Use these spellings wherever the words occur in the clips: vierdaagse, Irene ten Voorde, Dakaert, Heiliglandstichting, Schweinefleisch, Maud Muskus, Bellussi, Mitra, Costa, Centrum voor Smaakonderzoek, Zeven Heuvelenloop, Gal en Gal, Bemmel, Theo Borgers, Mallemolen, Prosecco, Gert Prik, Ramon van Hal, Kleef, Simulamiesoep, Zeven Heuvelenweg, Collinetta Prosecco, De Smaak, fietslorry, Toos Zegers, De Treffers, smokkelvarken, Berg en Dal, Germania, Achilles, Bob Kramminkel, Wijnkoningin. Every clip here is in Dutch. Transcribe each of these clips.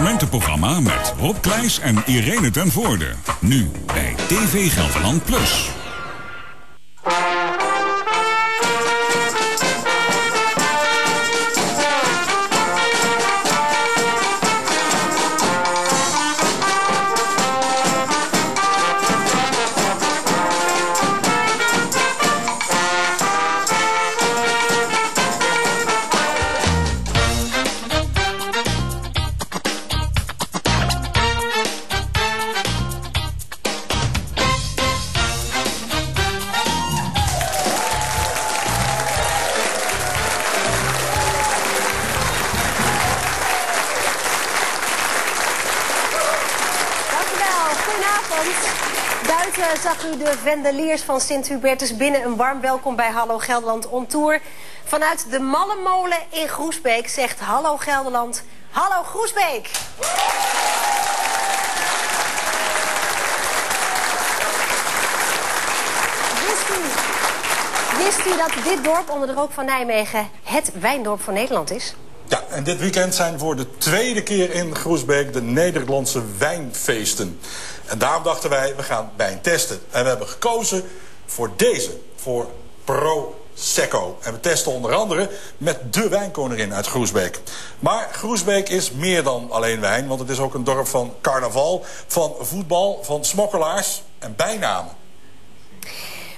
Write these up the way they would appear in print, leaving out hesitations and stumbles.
Consumentenprogramma met Rob Kleijs en Irene ten Voorde. Nu bij TV Gelderland Plus. Zag u de vendeliers van Sint Hubertus binnen? Een warm welkom bij Hallo Gelderland on Tour. Vanuit de Mallemolen in Groesbeek zegt Hallo Gelderland, hallo Groesbeek! Wist u dat dit dorp onder de rook van Nijmegen het wijndorp van Nederland is? Ja, en dit weekend zijn voor de tweede keer in Groesbeek de Nederlandse wijnfeesten. En daarom dachten wij, we gaan wijn testen. En we hebben gekozen voor deze, voor Prosecco. En we testen onder andere met de Wijnkoningin uit Groesbeek. Maar Groesbeek is meer dan alleen wijn, want het is ook een dorp van carnaval, van voetbal, van smokkelaars en bijnamen.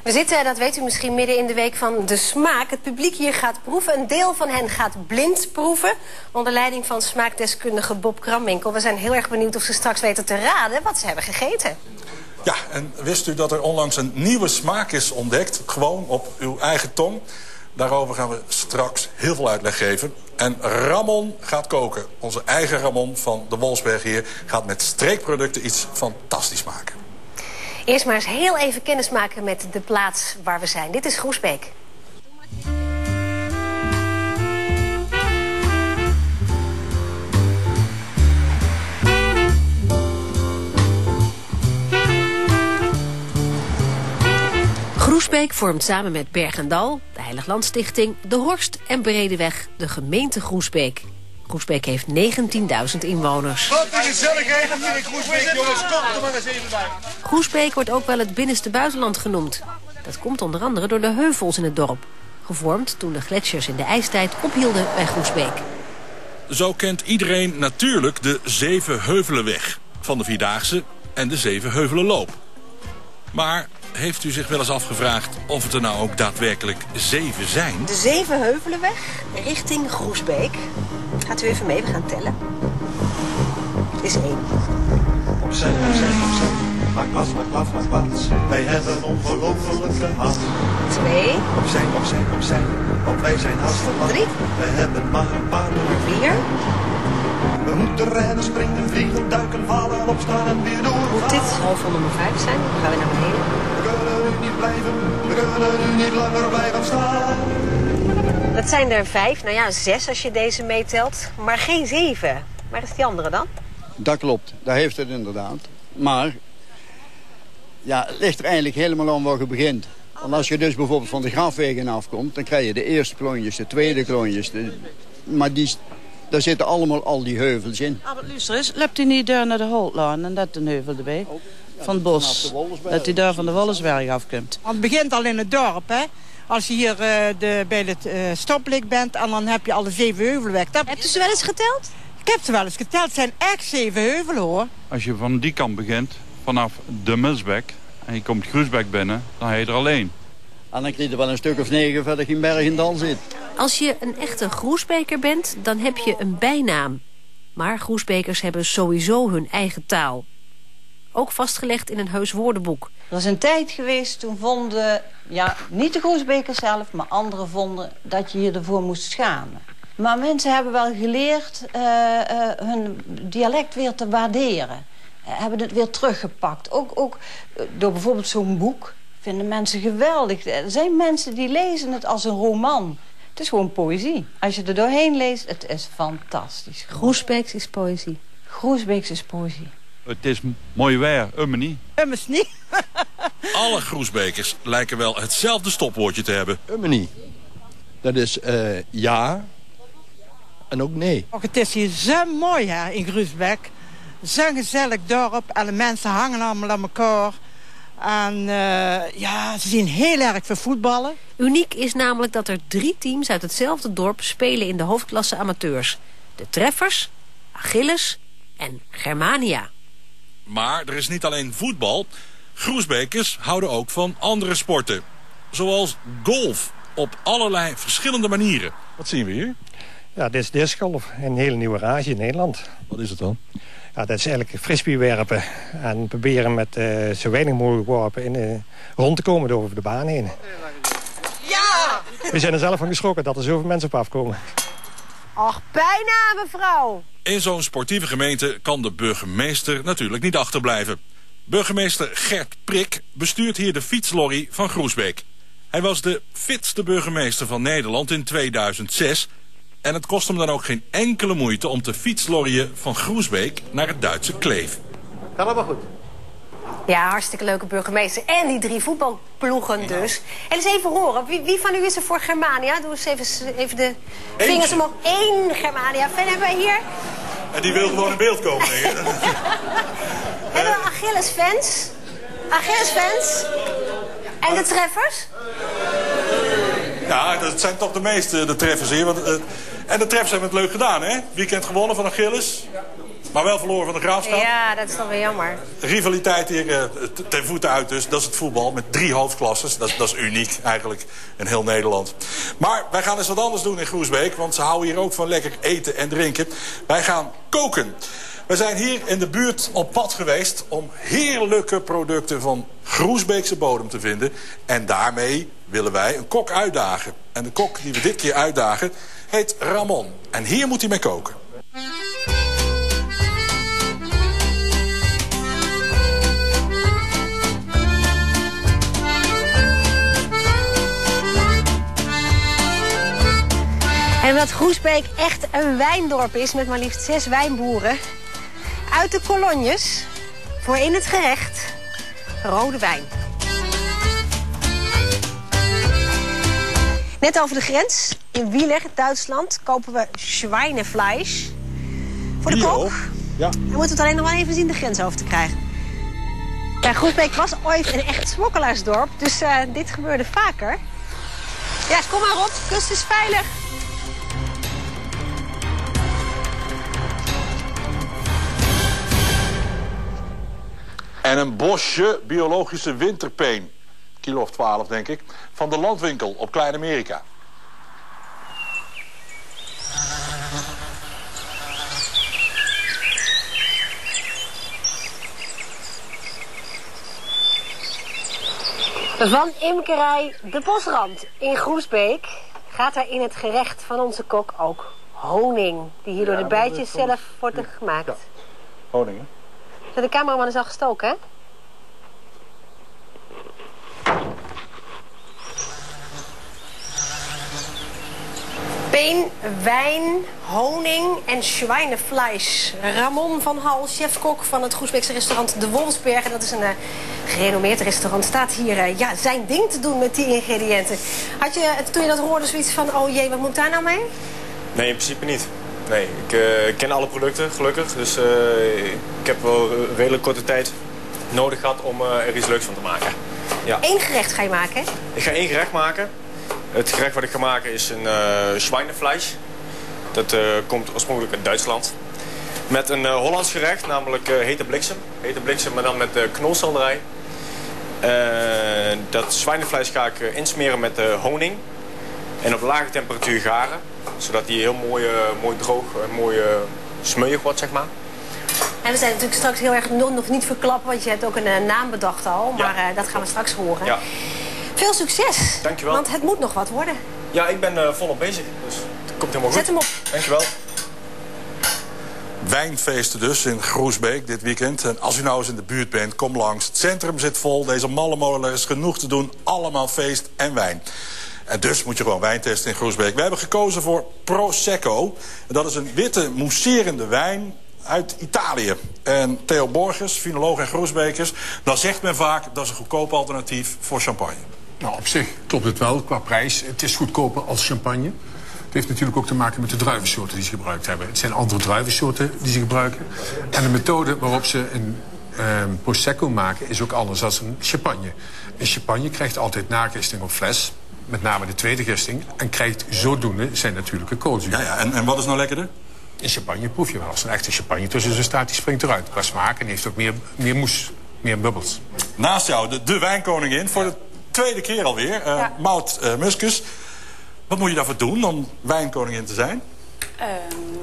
We zitten, dat weet u misschien, midden in de week van De Smaak. Het publiek hier gaat proeven. Een deel van hen gaat blind proeven. Onder leiding van smaakdeskundige Bob Kramminkel. We zijn heel erg benieuwd of ze straks weten te raden wat ze hebben gegeten. Ja, en wist u dat er onlangs een nieuwe smaak is ontdekt? Gewoon op uw eigen tong. Daarover gaan we straks heel veel uitleg geven. En Ramon gaat koken. Onze eigen Ramon van de Wolfsberg hier gaat met streekproducten iets fantastisch maken. Eerst maar eens heel even kennis maken met de plaats waar we zijn. Dit is Groesbeek. Groesbeek vormt samen met Berg en Dal, de Heiliglandstichting, de Horst en Bredeweg, de gemeente Groesbeek. Groesbeek heeft 19.000 inwoners. Wat een gezelligheid in Groesbeek, jongens. Kom er maar eens even bij. Groesbeek wordt ook wel het binnenste buitenland genoemd. Dat komt onder andere door de heuvels in het dorp. Gevormd toen de gletsjers in de ijstijd ophielden bij Groesbeek. Zo kent iedereen natuurlijk de Zeven Heuvelenweg van de Vierdaagse en de Zeven Heuvelenloop. Maar heeft u zich wel eens afgevraagd of het er nou ook daadwerkelijk 7 zijn? De Zeven Heuvelenweg richting Groesbeek. Gaat u even mee, we gaan tellen. Het is 1. Opzij, opzij, opzij. Maak plaats, maak plaats, maak plaats. Wij hebben ongelooflijk gehad. 2. Opzij, opzij, opzij. Want wij zijn hartstikke lang. 3. We hebben maar een paar door. 4. We moeten rennen, springen, vliegen, duiken, vallen, opstaan en weer door. Moet dit half om nummer 5 zijn? Dan gaan we naar beneden. We kunnen nu niet blijven, we kunnen nu niet langer blijven staan. Dat zijn er 5, nou ja, 6 als je deze meetelt, maar geen 7. Waar is die andere dan? Dat klopt, daar heeft het inderdaad. Maar, ja, het ligt er eigenlijk helemaal aan waar je begint. Want als je dus bijvoorbeeld van de grafwegen afkomt, dan krijg je de eerste klonjes, de tweede klonjes. Maar die... Daar zitten allemaal al die heuvels in. Maar luister eens, loopt u niet deur naar de Holtlaan en dat een heuvel erbij? Oh, ja, van het bos. Dat u daar van de Wollersberg afkomt. Want het begint al in het dorp, hè? Als je hier bij het stoplicht bent en dan heb je al de Zeven Heuvelenweg. Dat... Hebt u ze wel eens geteld? Ik heb ze wel eens geteld. Het zijn echt 7 heuvelen, hoor. Als je van die kant begint, vanaf de Musbeek, en je komt Groesbeek binnen, dan heb je er alleen. En dan krijg je wel een stuk of 9 verder geen berg en dal zit. Als je een echte Groesbeker bent, dan heb je een bijnaam. Maar Groesbekers hebben sowieso hun eigen taal. Ook vastgelegd in een heus woordenboek. Er is een tijd geweest, toen vonden, ja, niet de Groesbekers zelf, maar anderen vonden dat je je ervoor moest schamen. Maar mensen hebben wel geleerd hun dialect weer te waarderen. Hebben het weer teruggepakt. Ook door bijvoorbeeld zo'n boek. Vinden mensen geweldig. Er zijn mensen die lezen het als een roman. Het is gewoon poëzie. Als je er doorheen leest, het is fantastisch. Groesbeeks is poëzie. Groesbeeks is poëzie. Het is mooi weer, niet. Niet. Alle Groesbekers lijken wel hetzelfde stopwoordje te hebben. Niet. Dat is ja, en ook nee. Och, het is hier zo mooi hè, in Groesbeek. Zo'n gezellig dorp en de mensen hangen allemaal aan elkaar. En ja, ze zien heel erg veel voetballen. Uniek is namelijk dat er 3 teams uit hetzelfde dorp spelen in de hoofdklasse amateurs. De Treffers, Achilles en Germania. Maar er is niet alleen voetbal. Groesbeekers houden ook van andere sporten. Zoals golf. Op allerlei verschillende manieren. Wat zien we hier? Ja, dit is discgolf. Een hele nieuwe rage in Nederland. Wat is het dan? Ja, dat is eigenlijk frisbee werpen. En proberen met zo weinig mogelijk worpen rond te komen door over de baan heen. Ja! We zijn er zelf van geschrokken dat er zoveel mensen op afkomen. Ach, bijna mevrouw! In zo'n sportieve gemeente kan de burgemeester natuurlijk niet achterblijven. Burgemeester Gert Prik bestuurt hier de fietslorry van Groesbeek. Hij was de fitste burgemeester van Nederland in 2006... en het kost hem dan ook geen enkele moeite om te fietslorryen van Groesbeek naar het Duitse Kleef. Gaat allemaal goed. Ja, hartstikke leuke burgemeester. En die 3 voetbalploegen ja. Dus. En eens even horen, wie van u is er voor Germania? Doe eens even de vingers omhoog. 1 Germania fan hebben wij hier. En die wil gewoon in beeld komen. Hebben we Achilles-fans? Achilles-fans? En de Treffers? Ja, dat zijn toch de meeste, de Treffers hier. Want, en de Treffers hebben het leuk gedaan, hè? Weekend gewonnen van Achilles. Maar wel verloren van de Graafschap. Ja, dat is toch weer jammer. Rivaliteit hier ten voeten uit dus. Dat is het voetbal met 3 hoofdklasses. Dat is uniek eigenlijk in heel Nederland. Maar wij gaan eens wat anders doen in Groesbeek. Want ze houden hier ook van lekker eten en drinken. Wij gaan koken. We zijn hier in de buurt op pad geweest om heerlijke producten van Groesbeekse bodem te vinden. En daarmee willen wij een kok uitdagen. En de kok die we dit keer uitdagen heet Ramon. En hier moet hij mee koken. En omdat Groesbeek echt een wijndorp is met maar liefst 6 wijnboeren... uit de kolonjes, voor in het gerecht, rode wijn. Net over de grens, in Wieler, Duitsland, kopen we Schweinefleisch. Voor de kook. Ja. En moeten we het alleen nog wel even zien de grens over te krijgen. Ja, Groesbeek was ooit een echt smokkelaarsdorp, dus dit gebeurde vaker. Ja, kom maar op, de kust is veilig. En een bosje biologische winterpeen, kilo of 12 denk ik, van de landwinkel op Klein-Amerika. Van imkerij De Bosrand in Groesbeek gaat er in het gerecht van onze kok ook honing, die hier door de bijtjes zelf wordt gemaakt. Ja. Honing, hè? De cameraman is al gestoken, hè? Peen, wijn, honing en Schweinefleisch. Ramon van Hal, chefkok van het Groesbeekse restaurant De Wolfsberg. En dat is een gerenommeerd restaurant. Staat hier ja, zijn ding te doen met die ingrediënten. Had je, toen je dat hoorde, zoiets van, oh jee, wat moet daar nou mee? Nee, in principe niet. Nee, ik ken alle producten, gelukkig. Dus ik heb wel redelijk korte tijd nodig gehad om er iets leuks van te maken. Ja. 1 gerecht ga je maken, hè? Ik ga 1 gerecht maken. Het gerecht wat ik ga maken is een Schweinefleisch. Dat komt oorspronkelijk uit Duitsland. Met een Hollands gerecht, namelijk hete bliksem. Hete bliksem, maar dan met knolselderij. Dat Schweinefleisch ga ik insmeren met honing. En op lage temperatuur garen, zodat die heel mooi, mooi droog en mooi smeuig wordt, zeg maar. En we zijn natuurlijk straks heel erg nog niet verklappen, want je hebt ook een naam bedacht al. Maar ja, dat gaan we straks horen. Ja. Veel succes, dankjewel. Want het moet nog wat worden. Ja, ik ben volop bezig, dus het komt helemaal goed. Zet hem op. Dankjewel. Wijnfeesten dus in Groesbeek dit weekend. En als u nou eens in de buurt bent, kom langs. Het centrum zit vol, deze Mallemolen is genoeg te doen. Allemaal feest en wijn. En dus moet je gewoon wijn testen in Groesbeek. We hebben gekozen voor Prosecco. Dat is een witte, mousserende wijn uit Italië. En Theo Borgers, vinoloog en Groesbeekers... dan zegt men vaak, dat is een goedkoop alternatief voor champagne. Nou, op zich klopt het wel qua prijs. Het is goedkoper als champagne. Het heeft natuurlijk ook te maken met de druivensoorten die ze gebruikt hebben. Het zijn andere druivensoorten die ze gebruiken. En de methode waarop ze een Prosecco maken is ook anders dan een champagne. Een champagne krijgt altijd nagisting op fles, met name de tweede gisting, en krijgt zodoende zijn natuurlijke koolzuur. Ja, en wat is nou lekkerder? In champagne proef je wel. Als een echte champagne tussen zo staat, die springt eruit. Qua smaak en heeft ook meer moes, meer bubbels. Naast jou, de Wijnkoningin, voor de tweede keer alweer. Maud Muskus. Wat moet je daarvoor doen om Wijnkoningin te zijn?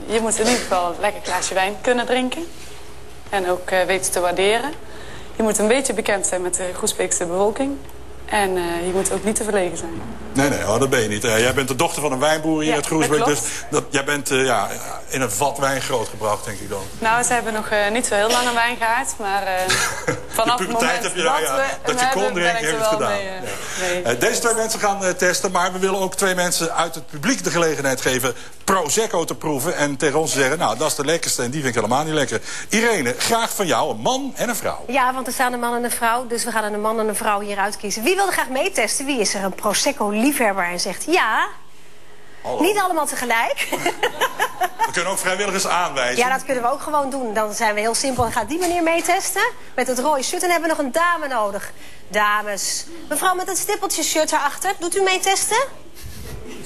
Je moet in ieder geval een lekker glaasje wijn kunnen drinken. En ook weten te waarderen. Je moet een beetje bekend zijn met de Groesbeekse bevolking. En je moet ook niet te verlegen zijn. Nee, oh, dat ben je niet. Jij bent de dochter van een wijnboer hier uit Groesbeek. Dus jij bent in een vat wijn grootgebracht, denk ik dan. Nou, ze hebben nog niet zo heel lang een wijngaard. Maar vanaf het moment heb je dat je kon drinken, heeft het gedaan. Deze twee mensen gaan testen. Maar we willen ook twee mensen uit het publiek de gelegenheid geven Prosecco te proeven. En tegen ons te zeggen, nou, dat is de lekkerste. En die vind ik helemaal niet lekker. Irene, graag van jou een man en een vrouw. Ja, want er staan een man en een vrouw. Dus we gaan een man en een vrouw hier uitkiezen. Wie wil er graag meetesten? Wie is er een Prosecco-liefhebber en zegt ja? Hallo. Niet allemaal tegelijk. We kunnen ook vrijwilligers aanwijzen. Ja, dat kunnen we ook gewoon doen. Dan zijn we heel simpel en gaat die meneer meetesten. Met het rode shirt. En hebben we nog een dame nodig. Dames. Mevrouw met het stippeltje shirt erachter. Doet u meetesten?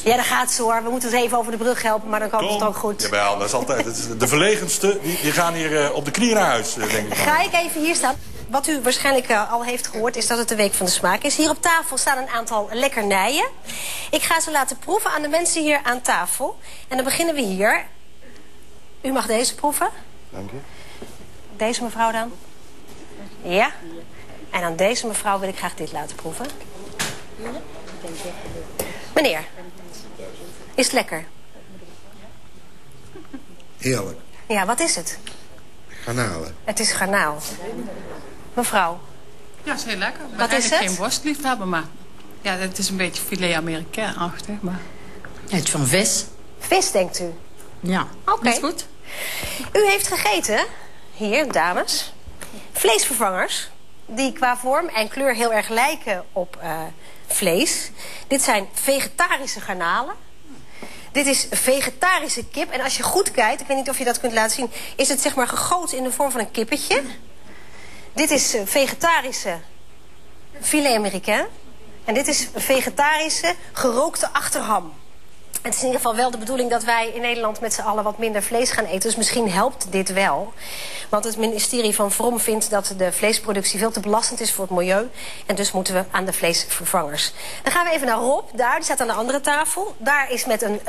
Ja, dat gaat zo hoor. We moeten het even over de brug helpen, maar dan komt het ook goed. Jawel, dat is altijd. Het is de verlegenste, die gaan hier op de knieën naar huis, denk ik. Ga ik even hier staan. Wat u waarschijnlijk al heeft gehoord is dat het de Week van de Smaak is. Hier op tafel staan een aantal lekkernijen. Ik ga ze laten proeven aan de mensen hier aan tafel. En dan beginnen we hier. U mag deze proeven. Dank u. Deze mevrouw dan. Ja. En aan deze mevrouw wil ik graag dit laten proeven. Meneer, is het lekker? Heerlijk. Ja, wat is het? Garnalen. Het is garnaal. Mevrouw? Ja, het is heel lekker. Wat is het? Geen worstliefhebber, maar ja, het is een beetje filet Amerikaan-achtig. Maar... Het is van vis. Vis, denkt u? Ja. Oké. Is goed. U heeft gegeten, hier, dames, vleesvervangers die qua vorm en kleur heel erg lijken op vlees. Dit zijn vegetarische garnalen. Dit is vegetarische kip. En als je goed kijkt, ik weet niet of je dat kunt laten zien, is het zeg maar gegoten in de vorm van een kippetje. Dit is vegetarische filet américain. En dit is vegetarische gerookte achterham. Het is in ieder geval wel de bedoeling dat wij in Nederland met z'n allen wat minder vlees gaan eten. Dus misschien helpt dit wel. Want het ministerie van Vrom vindt dat de vleesproductie veel te belastend is voor het milieu. En dus moeten we aan de vleesvervangers. Dan gaan we even naar Rob. Daar, die staat aan de andere tafel. Daar is met een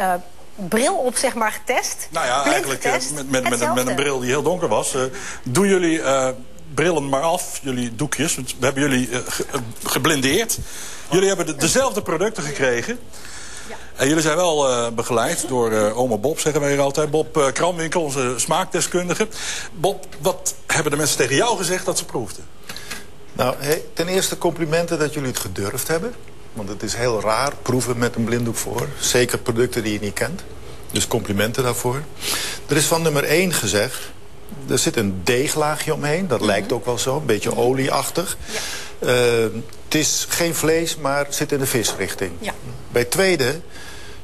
bril op, zeg maar, getest. Nou ja, eigenlijk met een bril die heel donker was. Doen jullie brillen maar af, jullie doekjes. We hebben jullie geblindeerd. Jullie hebben dezelfde producten gekregen. En jullie zijn wel begeleid door oma Bob, zeggen wij hier altijd. Bob Kramminkel, onze smaakdeskundige. Bob, wat hebben de mensen tegen jou gezegd dat ze proefden? Nou, ten eerste complimenten dat jullie het gedurfd hebben. Want het is heel raar, proeven met een blinddoek voor. Zeker producten die je niet kent. Dus complimenten daarvoor. Er is van nummer 1 gezegd. Er zit een deeglaagje omheen. Dat lijkt ook wel zo, een beetje olieachtig. Ja. Het is geen vlees, maar het zit in de visrichting. Ja. Bij het tweede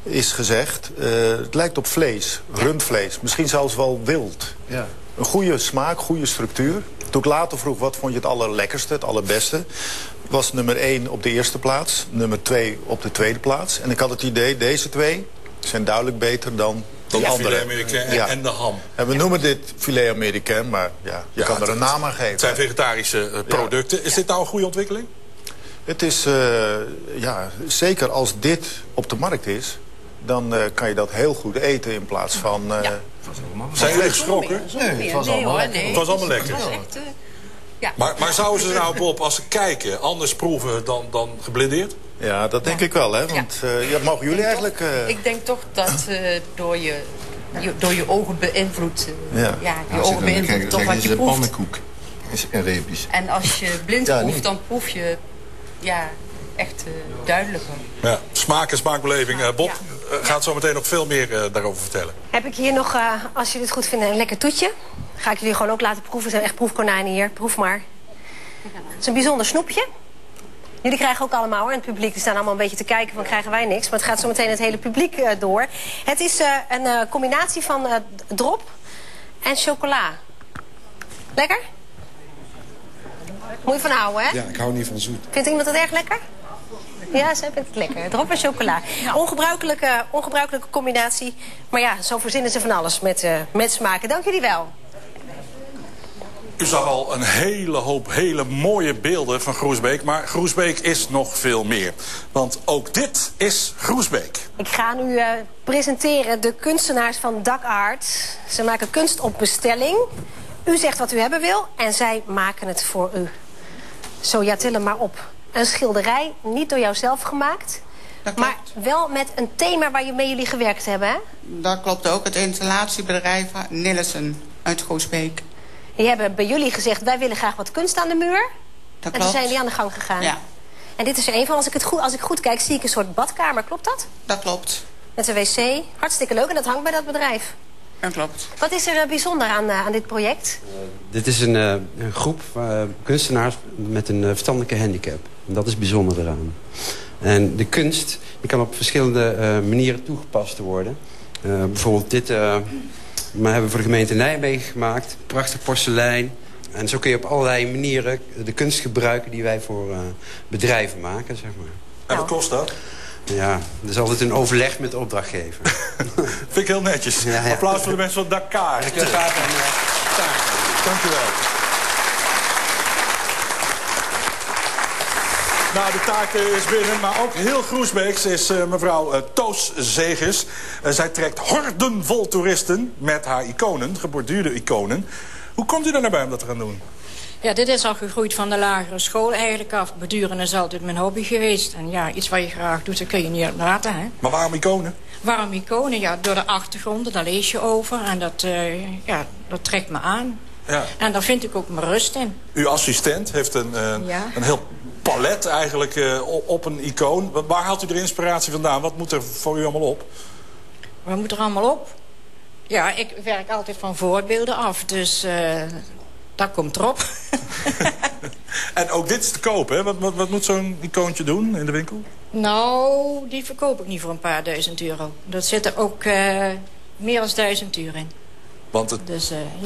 is gezegd, het lijkt op vlees, rundvlees. Misschien zelfs wel wild. Ja. Een goede smaak, goede structuur. Toen ik later vroeg, wat vond je het allerlekkerste, het allerbeste? Was nummer 1 op de eerste plaats, nummer 2 op de tweede plaats. En ik had het idee, deze twee zijn duidelijk beter dan... De filet américain en de ham. En we noemen dit filet américain, maar je kan er een naam aan geven. Het zijn vegetarische producten. Is dit nou een goede ontwikkeling? Het is, zeker als dit op de markt is, dan kan je dat heel goed eten in plaats van... Zijn jullie geschrokken? Nee, het was allemaal lekker. Het was allemaal lekker. Maar zouden ze nou, Bob, als ze kijken, anders proeven dan geblindeerd? Ja, dat denk ik wel, hè? Want mogen jullie eigenlijk... Ik denk toch dat door je ogen beïnvloed... je ogen beïnvloedt toch wat je proeft. Dit is een pannenkoek. Is een reepjes. En als je blind proeft, dan proef je... echt duidelijker. Ja, smaak en smaakbeleving. Bob gaat zo meteen nog veel meer daarover vertellen. Heb ik hier nog, als jullie het goed vinden, een lekker toetje. Ga ik jullie gewoon ook laten proeven. Er zijn echt proefkonijnen hier. Proef maar. Het is een bijzonder snoepje. Jullie krijgen ook allemaal hoor, en het publiek. Die staan allemaal een beetje te kijken van krijgen wij niks. Maar het gaat zo meteen het hele publiek door. Het is een combinatie van drop en chocola. Lekker? Moet je van houden, hè? Ja, ik hou niet van zoet. Vindt iemand het erg lekker? Ja, ze vindt het lekker. Drop en chocola. Ongebruikelijke combinatie. Maar ja, zo verzinnen ze van alles met smaken. Dank jullie wel. U zag al een hele hoop hele mooie beelden van Groesbeek, maar Groesbeek is nog veel meer. Want ook dit is Groesbeek. Ik ga nu presenteren de kunstenaars van Dakaert. Ze maken kunst op bestelling. U zegt wat u hebben wil en zij maken het voor u. Zo ja, til hem maar op. Een schilderij, niet door jouzelf gemaakt, maar wel met een thema waar jullie gewerkt hebben, hè? Dat klopt ook, het installatiebedrijf Nillissen uit Groesbeek. Die hebben bij jullie gezegd, wij willen graag wat kunst aan de muur. Dat klopt. En toen zijn jullie aan de gang gegaan. Ja. En dit is er een van, als ik goed kijk, zie ik een soort badkamer, klopt dat? Dat klopt. Met een wc, hartstikke leuk en dat hangt bij dat bedrijf. Dat klopt. Wat is er bijzonder aan dit project? Dit is een groep kunstenaars met een verstandelijke handicap. En dat is bijzonder eraan. En de kunst die kan op verschillende manieren toegepast worden. Bijvoorbeeld dit... Maar hebben we voor de gemeente Nijmegen gemaakt. Prachtig porselein. En zo kun je op allerlei manieren de kunst gebruiken die wij voor bedrijven maken, zeg maar. En wat kost dat? Ja, dat is altijd een overleg met de opdrachtgever. Vind ik heel netjes. Ja, ja. Applaus voor de mensen van Dakaert. Ja. Dank u wel. Nou, de taak is binnen, maar ook heel Groesbeeks is mevrouw Toos Zegers. Zij trekt horden vol toeristen met haar iconen, geborduurde iconen. Hoe komt u er nou bij om dat te gaan doen? Ja, dit is al gegroeid van de lagere school eigenlijk af. Borduren is altijd mijn hobby geweest. En ja, iets wat je graag doet, dat kun je niet laten, hè. Maar waarom iconen? Waarom iconen? Ja, door de achtergronden, daar lees je over. En dat trekt me aan. Ja. En daar vind ik ook mijn rust in. Uw assistent heeft een heel... palet eigenlijk op een icoon. Waar haalt u de inspiratie vandaan? Wat moet er voor u allemaal op? Wat moet er allemaal op? Ja, ik werk altijd van voorbeelden af, dus dat komt erop. En ook dit is te koop, hè? Wat moet zo'n icoontje doen in de winkel? Nou, die verkoop ik niet voor een paar €1000. Dat zit er ook meer dan €1000 in. Want het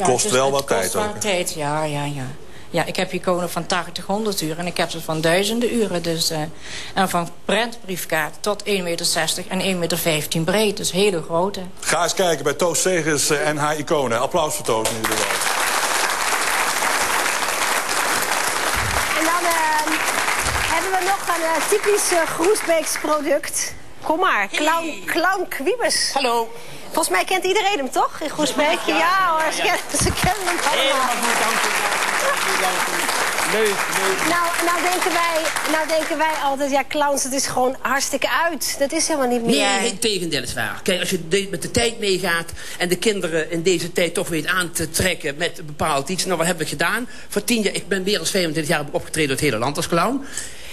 kost wel wat tijd ook. Het kost wel tijd, ja. Ja, ik heb iconen van 80, 100 uur en ik heb ze van duizenden uren. Dus, en van prentbriefkaart tot 1,60 meter en 1,15 meter breed. Dus hele grote. Ga eens kijken bij Toos Zegers en haar iconen. Applaus voor Toos in ieder geval. En dan hebben we nog een typisch Groesbeeks product. Kom maar, Clown Kwiebes. Hallo. Volgens mij kent iedereen hem toch in Groesbeek? Ja hoor, ze kennen hem allemaal. Helemaal goed, dank u. Leuk. Nou denken wij altijd, ja, clowns, het is gewoon hartstikke uit. Dat is helemaal niet meer. Nee, integendeel is waar. Kijk, als je met de tijd meegaat en de kinderen in deze tijd toch weet aan te trekken met een bepaald iets. Nou, wat heb ik gedaan? Voor 10 jaar, ik ben meer dan 25 jaar opgetreden door het hele land als clown.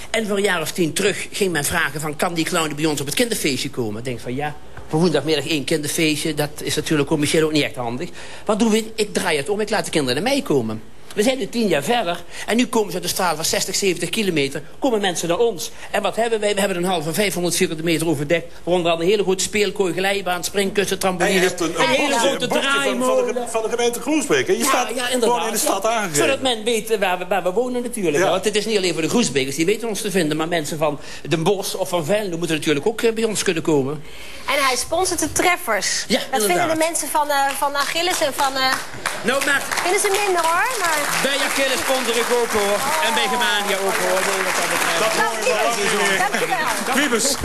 En voor een jaar of 10 terug ging men vragen van, kan die clown bij ons op het kinderfeestje komen? Ik denk van, ja, voor woensdagmiddag 1 kinderfeestje, dat is natuurlijk commercieel ook niet echt handig. Wat doe ik? Ik draai het om, ik laat de kinderen naar mij komen. We zijn nu 10 jaar verder en nu komen ze uit de straal van 60, 70 kilometer, komen mensen naar ons. En wat hebben wij? We hebben een hal van 500 vierkante meter overdekt, waaronder al een hele grote speelkooi, glijbaan, springkussen, trampolines. Je hebt een hele grote draaimolen. Van de gemeente Groesbeek, hè? Je staat gewoon in de stad aangegeven. Zodat men weet waar we wonen natuurlijk. Ja. Want het is niet alleen voor de Groesbeekers, die weten ons te vinden, maar mensen van Den Bosch of van Venlo moeten natuurlijk ook bij ons kunnen komen. En hij sponsort de Treffers. Ja, dat vinden de mensen van Achilles en van... Nou, maar... Vinden ze minder hoor, maar... Bij Achilles sponsor ik ook hoor. Oh. En bij Germania ook hoor. Dat hoort wel. Kwiebes.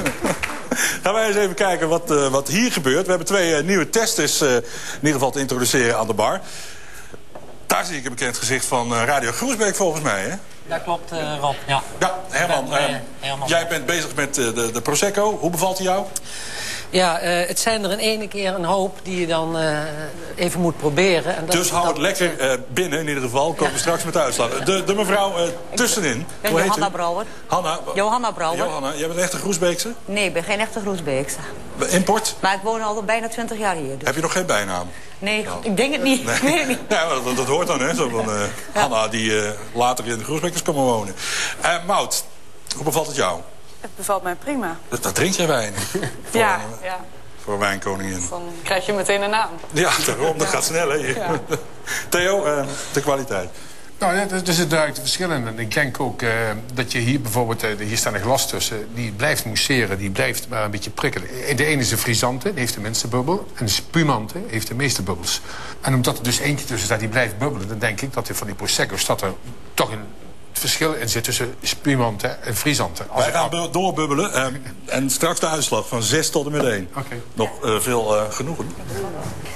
Gaan wij eens even kijken wat hier gebeurt. We hebben 2 nieuwe testers in ieder geval te introduceren aan de bar. Daar zie ik een bekend gezicht van Radio Groesbeek volgens mij, hè? Dat klopt, Rob. Ja, Herman, jij bent bezig met de Prosecco. Hoe bevalt die jou? Ja, het zijn er in ene keer een hoop die je dan even moet proberen. En dat dus hou het lekker binnen in ieder geval. Komen we straks met de uitslag. De mevrouw tussenin. Hoe heet Johanna Brouwer. Johanna Brouwer. Johanna, jij bent een echte Groesbeekse? Nee, ik ben geen echte Groesbeekse. Import? Maar ik woon al bijna 20 jaar hier. Dus. Heb je nog geen bijnaam? Nee, nou, ik denk het niet. Nee. Nee, het niet. Ja, dat hoort dan, hè. Zo van, Hanna die later in de Groesbeek is komen wonen. Maud. Hoe bevalt het jou? Het bevalt mij prima. Dat drink jij wijn? Ja, ja. Voor Wijnkoningin. Dan krijg je meteen een naam. Ja, daarom. Dat gaat snel, hè? Ja. Theo, de kwaliteit. Nou, ja, dus het duikt verschillende. Ik denk ook dat je hier bijvoorbeeld... hier staat een glas tussen, die blijft mousseren, die blijft maar een beetje prikkelen. De ene is een frisante, die heeft de minste bubbel. En de spumante heeft de meeste bubbels. En omdat er dus eentje tussen staat, die blijft bubbelen... dan denk ik dat van die Prosecco's dat er toch een verschil in zit tussen spumante en frisante. Wij gaan doorbubbelen en straks de uitslag van 6 tot en met 1. Okay. Nog veel genoegen.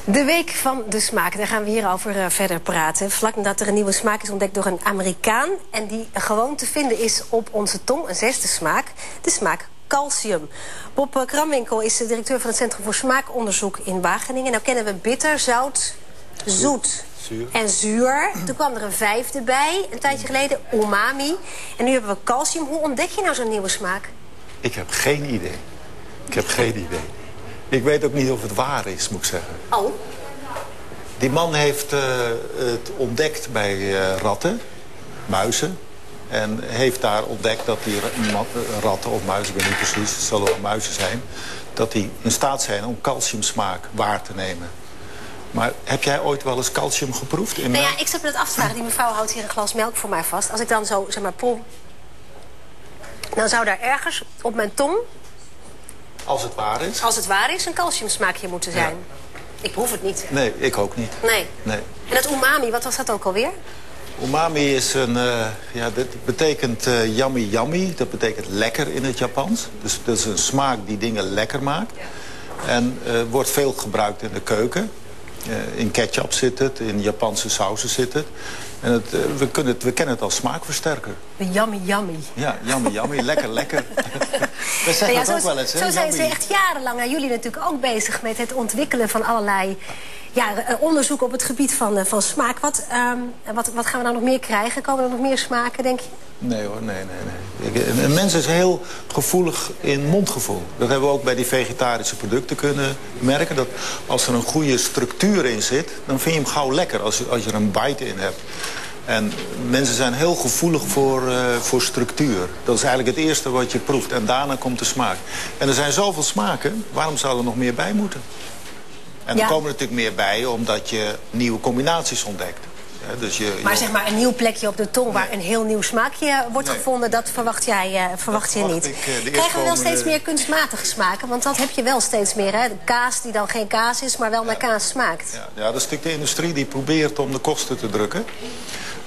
De week van de smaak, daar gaan we hierover verder praten. Vlak nadat er een nieuwe smaak is ontdekt door een Amerikaan... en die gewoon te vinden is op onze tong, een 6e smaak, de smaak calcium. Bob Kramminkel is de directeur van het Centrum voor Smaakonderzoek in Wageningen. Nou kennen we bitter, zout, zoet... en zuur. Toen kwam er een 5e bij, een tijdje geleden, umami. En nu hebben we calcium. Hoe ontdek je nou zo'n nieuwe smaak? Ik heb geen idee. Ik heb geen idee. Ik weet ook niet of het waar is, moet ik zeggen. Oh. Die man heeft het ontdekt bij ratten, muizen. En heeft daar ontdekt dat die ratten of muizen, ik weet niet precies, het zullen wel muizen zijn... dat die in staat zijn om calciumsmaak waar te nemen. Maar heb jij ooit wel eens calcium geproefd? In nou ja, ik zat me dat af te vragen. Die mevrouw houdt hier een glas melk voor mij vast. Als ik dan zo, zeg maar, pol... dan zou daar ergens op mijn tong... Als het waar is? Als het waar is, een calciumsmaakje moeten zijn. Ja. Ik proef het niet. Nee, ik ook niet. Nee. Nee. En dat umami, wat was dat ook alweer? Umami is een... ja, dat betekent yummy yummy. Dat betekent lekker in het Japans. Dus dat is een smaak die dingen lekker maakt. Ja. En wordt veel gebruikt in de keuken. In ketchup zit het, in Japanse sausen zit het. En het, we kennen het als smaakversterker. Yummy, yummy. Ja, yummy, yummy. Lekker, lekker. We zeggen dat ook wel eens, hè? Zo zijn ze echt jarenlang, nou, jullie natuurlijk ook bezig met het ontwikkelen van allerlei onderzoek op het gebied van smaak. Wat gaan we nou nog meer krijgen? Komen er nog meer smaken, denk je? Nee hoor, nee. Een mens is heel gevoelig in mondgevoel. Dat hebben we ook bij die vegetarische producten kunnen merken. Dat als er een goede structuur in zit, dan vind je hem gauw lekker als je er een bite in hebt. En mensen zijn heel gevoelig voor structuur. Dat is eigenlijk het eerste wat je proeft. En daarna komt de smaak. En er zijn zoveel smaken, waarom zou er nog meer bij moeten? En er komen er natuurlijk meer bij omdat je nieuwe combinaties ontdekt. Ja, dus maar zeg maar een nieuw plekje op de tong waar een heel nieuw smaakje wordt gevonden, dat verwacht jij niet. Krijgen we wel steeds meer kunstmatige smaken? Want dat heb je wel steeds meer, hè? De kaas die dan geen kaas is, maar wel naar kaas smaakt. Ja, dat is natuurlijk de industrie die probeert om de kosten te drukken.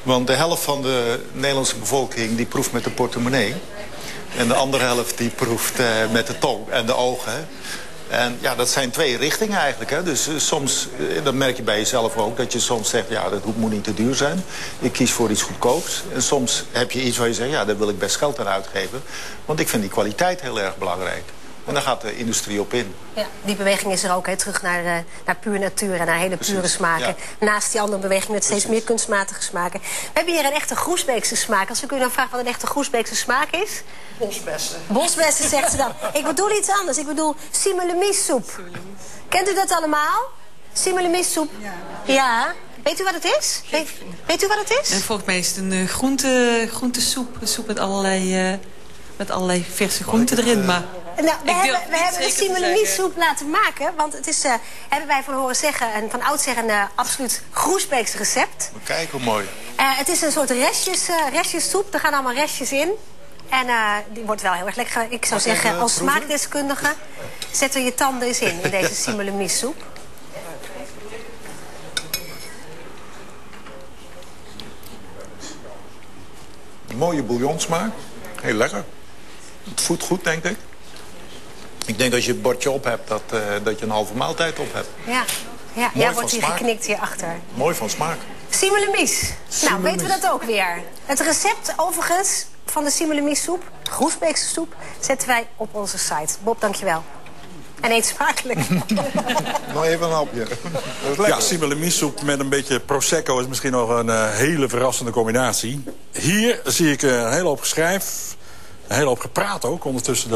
Want de helft van de Nederlandse bevolking die proeft met de portemonnee. En de andere helft die proeft met de tong en de ogen. En ja, dat zijn twee richtingen eigenlijk. Hè? Dus soms, dat merk je bij jezelf ook, dat je soms zegt... ja, dat moet niet te duur zijn. Ik kies voor iets goedkoops. En soms heb je iets waar je zegt, ja, daar wil ik best geld aan uitgeven. Want ik vind die kwaliteit heel erg belangrijk. En daar gaat de industrie op in. Ja, die beweging is er ook, hè? Terug naar puur natuur en naar hele pure smaken. Ja. Naast die andere beweging met steeds meer kunstmatige smaken. We hebben hier een echte Groesbeekse smaak. Als ik u dan vraag wat een echte Groesbeekse smaak is... Bosbessen. Bosbessen, zegt ze dan. Ik bedoel iets anders. Ik bedoel simulamiesoep. Kent u dat allemaal? Simulamiesoep. Ja. Weet u wat het is? Weet u wat het is? En volgens mij is het een groentesoep. Een soep met allerlei verse groenten erin, maar... Nou, we hebben de simulamiesoep laten maken, want het is, hebben wij van horen zeggen, en van oud zeggen, een absoluut Groesbeeks recept. Kijk hoe mooi. Het is een soort restjessoep, er gaan allemaal restjes in. En die wordt wel heel erg lekker. Ik zou zeggen, als smaakdeskundige, zet er je tanden eens in deze simulamiesoep. Een mooie bouillonsmaak, heel lekker. Het voedt goed, denk ik. Ik denk dat als je het bordje op hebt, dat je een halve maaltijd op hebt. Ja, wordt hier geknikt hierachter. Mooi van smaak. Simulamies. Nou, weten we dat ook weer. Het recept overigens van de simulamiesoep, Groesbeekse soep, zetten wij op onze site. Bob, dankjewel. En eet smakelijk. Nou, even een hapje. Ja, simulamiesoep met een beetje Prosecco is misschien nog een hele verrassende combinatie. Hier zie ik een hele hoop geschrijf. Een hele hoop gepraat ook, ondertussen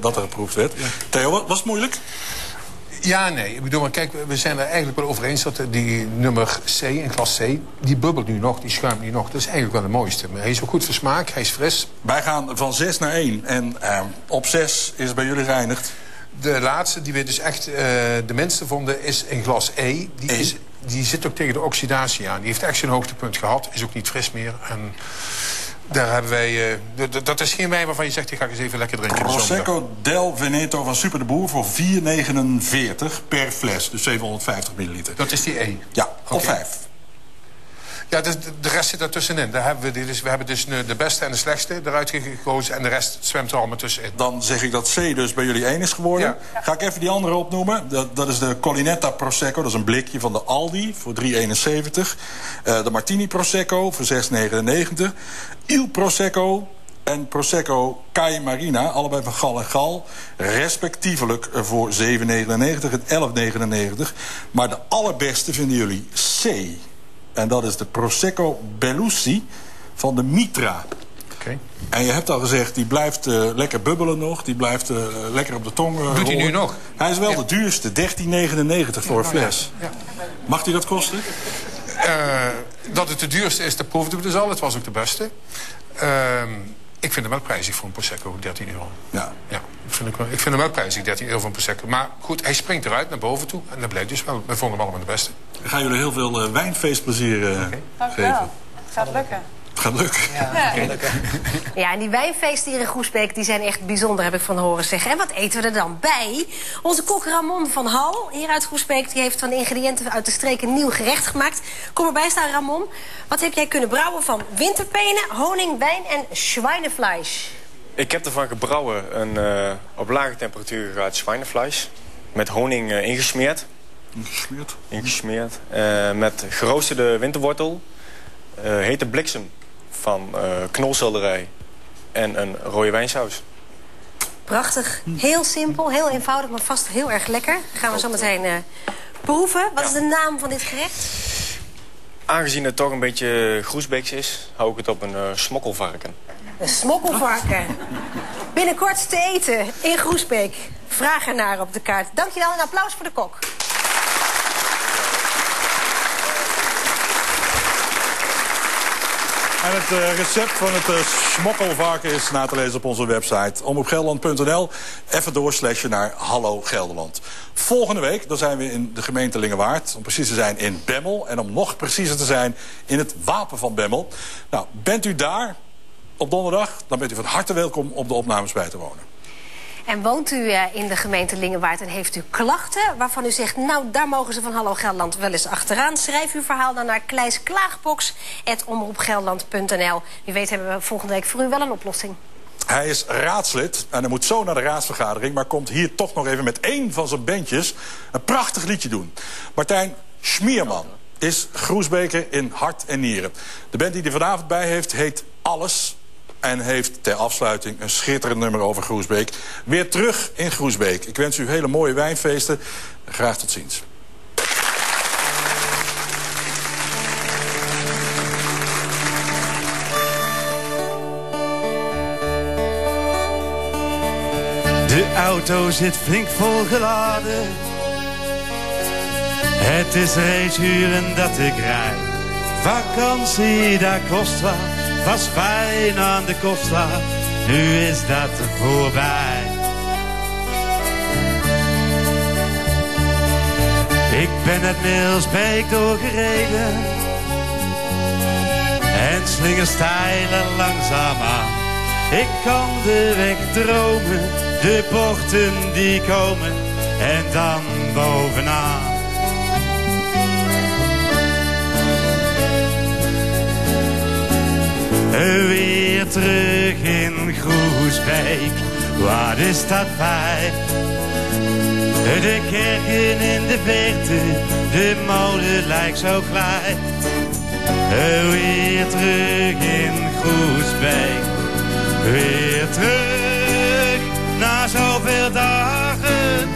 dat er geproefd werd. Ja. Theo, was het moeilijk? Ja, nee. Ik bedoel, maar kijk, we zijn er eigenlijk wel over eens dat die nummer C, in klas C, die bubbelt nu nog, die schuimt nu nog. Dat is eigenlijk wel de mooiste. Maar hij is ook goed voor smaak, hij is fris. Wij gaan van 6 naar 1 en op 6 is bij jullie geëindigd. De laatste die we dus echt de minste vonden is in glas E. Die zit ook tegen de oxidatie aan. Die heeft echt zijn hoogtepunt gehad, is ook niet fris meer. En daar hebben wij... dat is geen wijn waarvan je zegt, die ga ik eens even lekker drinken. Prosecco del Veneto van Super de Boer voor 4,49 per fles. Dus 750 milliliter. Dat is die E? Ja, okay. Op 5. Ja, de rest zit er tussenin. We hebben dus de beste en de slechtste eruit gekozen. En de rest zwemt er allemaal tussenin. Dan zeg ik dat C dus bij jullie 1 is geworden. Ja. Ga ik even die andere opnoemen. Dat is de Collinetta Prosecco. Dat is een blikje van de Aldi voor 3,71. De Martini Prosecco voor 6,99. Il Prosecco en Prosecco Caille Marina. Allebei van Gal en Gal. Respectievelijk voor 7,99 en 11,99. Maar de allerbeste vinden jullie C. En dat is de Prosecco Bellussi van de Mitra. Okay. En je hebt al gezegd, die blijft lekker bubbelen nog. Die blijft lekker op de tong rollen. Doet hij nu nog? Hij is wel de duurste, 13,99 voor een fles. Ja. Mag die dat kosten? Dat het de duurste is, dat proefde ik dus al. Het was ook de beste. Ik vind hem wel prijzig voor een Prosecco, 13 euro. Ja. Ja, ik vind hem wel prijzig, 13 euro voor een Prosecco. Maar goed, hij springt eruit naar boven toe. En dat blijkt dus wel. We vonden hem allemaal de beste. We gaan jullie heel veel wijnfeestplezier geven. Wel. Het gaat lukken. Het gaat lukken. Ja, ja. Ja, en die wijnfeesten hier in Groesbeek die zijn echt bijzonder, heb ik van horen zeggen. En wat eten we er dan bij? Onze kok Ramon van Hal, hier uit Groesbeek, die heeft van de ingrediënten uit de streek een nieuw gerecht gemaakt. Kom erbij staan, Ramon. Wat heb jij kunnen brouwen van winterpenen, honing, wijn en schweinefleisch? Ik heb ervan gebrouwen een op lage temperatuur geraakt schweinefleisch. Met honing ingesmeerd. Ingesmeerd. Met geroosterde winterwortel, hete bliksem van knolselderij en een rode wijnsaus. Prachtig. Heel simpel, heel eenvoudig, maar vast heel erg lekker. Gaan we zo meteen proeven. Wat is de naam van dit gerecht? Aangezien het toch een beetje Groesbeeks is, hou ik het op een smokkelvarken. Een smokkelvarken. Binnenkort te eten in Groesbeek. Vraag ernaar op de kaart. Dankjewel en applaus voor de kok. En het recept van het smokkelvarken is na te lezen op onze website omroepgelderland.nl. Even doorslashen naar Hallo Gelderland. Volgende week dan zijn we in de gemeente Lingewaard. Om precies te zijn in Bemmel. En om nog preciezer te zijn in het wapen van Bemmel. Nou, bent u daar op donderdag? Dan bent u van harte welkom om de opnames bij te wonen. En woont u in de gemeente Lingewaard en heeft u klachten waarvan u zegt, nou, daar mogen ze van Hallo Gelderland wel eens achteraan. Schrijf uw verhaal dan naar kleisklaagbox@omroepgelderland.nl. Wie weet hebben we volgende week voor u wel een oplossing. Hij is raadslid en hij moet zo naar de raadsvergadering, maar komt hier toch nog even met één van zijn bandjes een prachtig liedje doen. Martijn Schmierman is Groesbeker in hart en nieren. De band die er vanavond bij heeft, heet Alles. En heeft ter afsluiting een schitterend nummer over Groesbeek. Weer terug in Groesbeek. Ik wens u hele mooie wijnfeesten. Graag tot ziens. De auto zit flink volgeladen. Het is racehuren dat ik rijd. Vakantie, dat kost wat. Was fijn aan de Costa, nu is dat voorbij. Ik ben het Groesbeek doorgereden en slinger stijlen langzaam aan. Ik kan de weg dromen, de bochten die komen en dan bovenaan. Weer terug in Groesbeek, wat is dat fijn? De kerken in de verte, de molen lijkt zo klein. Weer terug in Groesbeek, weer terug na zoveel dagen.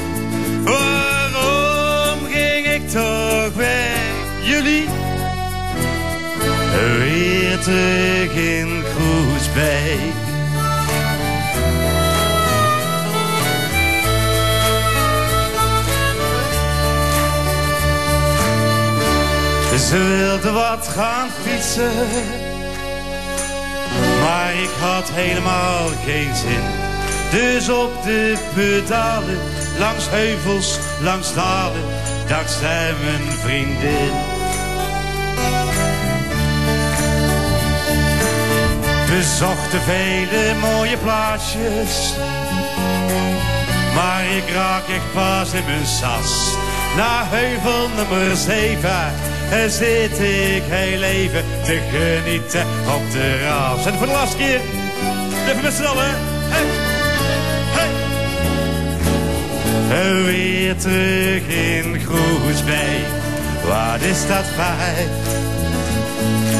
Waarom ging ik toch weg? Jullie? Weer terug in Groesbeek. Ze wilde wat gaan fietsen, maar ik had helemaal geen zin. Dus op de pedalen, langs heuvels, langs dalen, dankzij mijn vriendin. We zochten vele mooie plaatsjes, maar ik raak echt pas in mijn sas. Na heuvel nummer 7 en zit ik heel even te genieten op de raaf. En voor de laatste keer, even met z'n allen, hey, hey. Weer terug in Groesbeek, wat is dat fijn.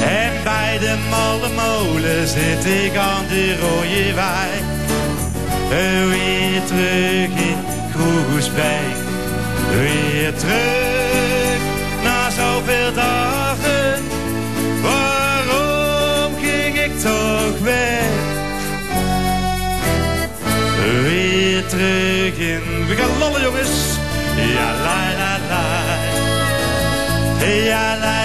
En bij de Mallemolen zit ik aan de rode wei. Weer terug in Groesbeek, weer terug na zoveel dagen. Waarom ging ik toch weg? Weer terug in... We gaan lallen, jongens! Ja, la, la, la. Ja, la.